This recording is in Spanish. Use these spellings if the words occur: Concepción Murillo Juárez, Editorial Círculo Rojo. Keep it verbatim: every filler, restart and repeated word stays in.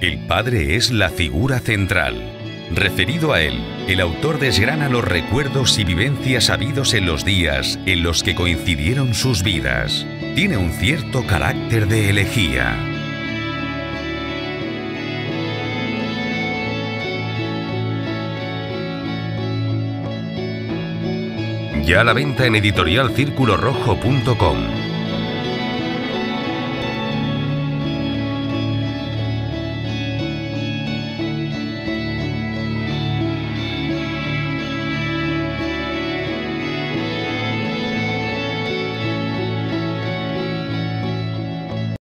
El padre es la figura central. Referido a él, el autor desgrana los recuerdos y vivencias habidos en los días en los que coincidieron sus vidas. Tiene un cierto carácter de elegía. Ya a la venta en editorial círculo rojo punto com.